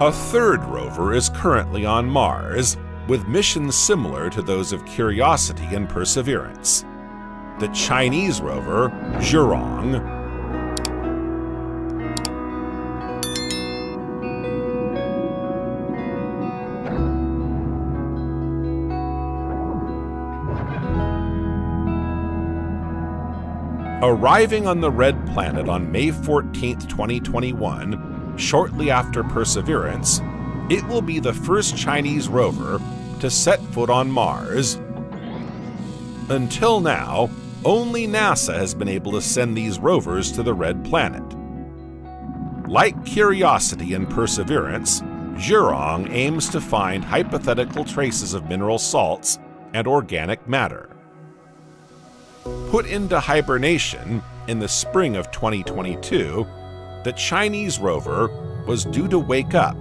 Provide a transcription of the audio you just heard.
A third rover is currently on Mars, with missions similar to those of Curiosity and Perseverance. The Chinese rover, Zhurong, arriving on the Red Planet on May 14, 2021, shortly after Perseverance, it will be the first Chinese rover to set foot on Mars. Until now, only NASA has been able to send these rovers to the Red Planet. Like Curiosity and Perseverance, Zhurong aims to find hypothetical traces of mineral salts and organic matter. Put into hibernation in the spring of 2022, the Chinese rover was due to wake up